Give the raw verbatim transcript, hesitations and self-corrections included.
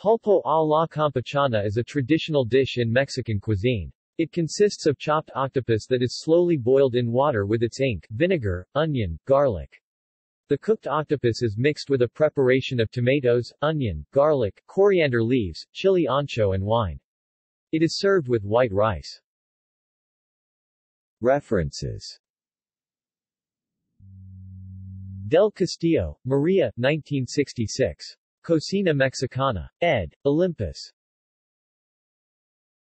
Pulpo a la Campechana is a traditional dish in Mexican cuisine. It consists of chopped octopus that is slowly boiled in water with its ink, vinegar, onion, garlic. The cooked octopus is mixed with a preparation of tomatoes, onion, garlic, coriander leaves, chile ancho and wine. It is served with white rice. References. Del Castillo, Maria, nineteen sixty-six. Cocina Mexicana. Ed. Olympus.